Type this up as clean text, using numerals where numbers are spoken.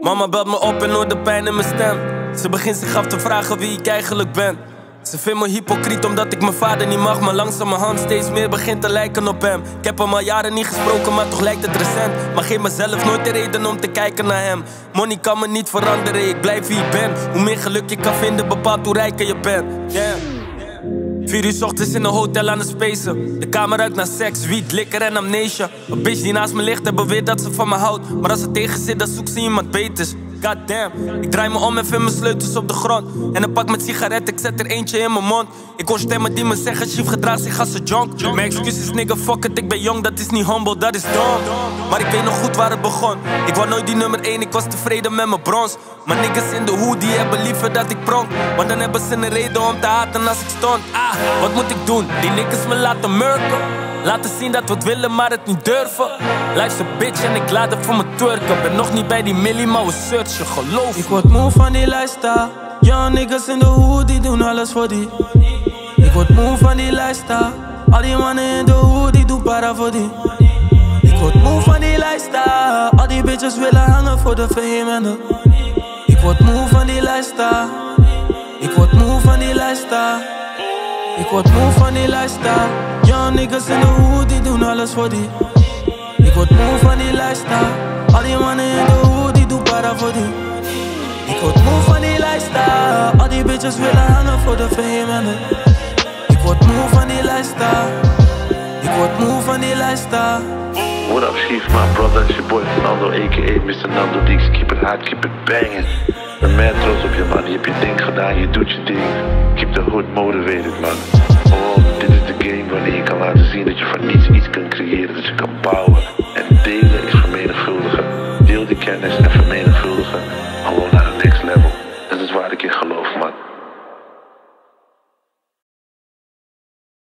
Mama belt me op en hoort de pijn in mijn stem. Ze begint zich af te vragen wie ik eigenlijk ben. Ze vindt me hypocriet omdat ik mijn vader niet mag, maar langzamerhand steeds meer begint te lijken op hem. Ik heb hem al jaren niet gesproken, maar toch lijkt het recent. Maar geef mezelf nooit de reden om te kijken naar hem. Money kan me niet veranderen, ik blijf wie ik ben. Hoe meer geluk je kan vinden, bepaalt hoe rijker je bent. Yeah. 4 uur 's ochtends in een hotel aan het spacen. De kamer ruikt naar seks, wiet, likker en amnesia. Een bitch die naast me ligt en beweert dat ze van me houdt, maar als ze tegen zit, dan zoekt ze iemand beters. God damn, ik draai me om en vind mijn sleutels op de grond. En een pak met sigaretten, ik zet er eentje in mijn mond. Ik hoor stemmen die me zeggen, chief gedraagt zich als een junk. Mijn excuses, nigga, fuck it, ik ben jong, dat is niet humble, dat is dom. Maar ik weet nog goed waar het begon. Ik wou nooit die nummer 1, ik was tevreden met mijn brons. Maar niggas in de hoed, die hebben liever dat ik pronk. Want dan hebben ze een reden om te haten als ik stond. Ah, wat moet ik doen? Die niggas me laten murken. Laten zien dat we het willen, maar het niet durven. Life's a bitch en ik laat het voor me twerken. Ben nog niet bij die millie, maar we searchen, geloof me. Ik word moe van die lifestyle. Young niggas in de hood, die doen alles voor die. Ik word moe van die lifestyle. Al die mannen in de hood, die doen para voor die. Ik word moe van die lifestyle. Al die bitches willen hangen voor de fame en de. Ik word moe van die lifestyle. Ik word moe van die lifestyle. Ik word moe van die lifestyle. Young niggas in de hood, die doen alles voor die. Ik word moe van die lifestyle. Al die mannen in de hood, die doen para voor die. Ik word moe van die lifestyle. Al die bitches willen hangen voor de fame en de. Ik word moe van die lifestyle. Ik word moe van die lifestyle. What up, Chief, my brother, it's your boy Fernando, a.k.a. Mr. Nando Dix, keep it hot, keep it banging. Ben meer trots op je, man, je hebt je ding gedaan, je doet je ding. Keep the hood motivated, man. Oh, dit is de game wanneer je kan laten zien dat je van niets iets kunt creëren, dat je kan bouwen. En delen is vermenigvuldigen. Deel die kennis en vermenigvuldigen. Gewoon naar het next level. Dat is waar ik in geloof, man.